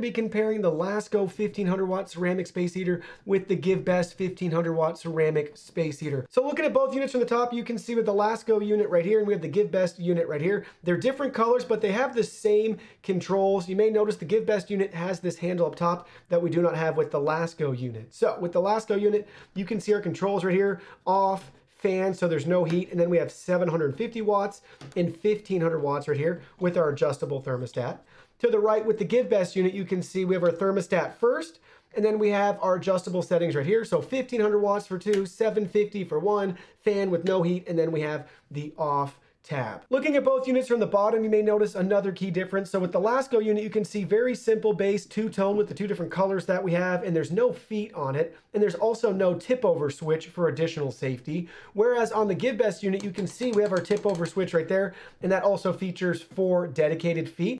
to be comparing the Lasko 1500 watt ceramic space heater with the GiveBest 1500 watt ceramic space heater. So looking at both units from the top, you can see with the Lasko unit right here and we have the GiveBest unit right here. They're different colors, but they have the same controls. You may notice the GiveBest unit has this handle up top that we do not have with the Lasko unit. So with the Lasko unit, you can see our controls right here, off, fan, so there's no heat, and then we have 750 watts and 1500 watts right here with our adjustable thermostat. To the right with the GiveBest unit, you can see we have our thermostat first, and then we have our adjustable settings right here. So 1500 watts for two, 750 for one, fan with no heat, and then we have the off tab. Looking at both units from the bottom, you may notice another key difference. So with the Lasko unit, you can see very simple base two-tone with the two different colors that we have, and there's no feet on it, and there's also no tip-over switch for additional safety. Whereas on the GiveBest unit, you can see we have our tip-over switch right there, and that also features 4 dedicated feet.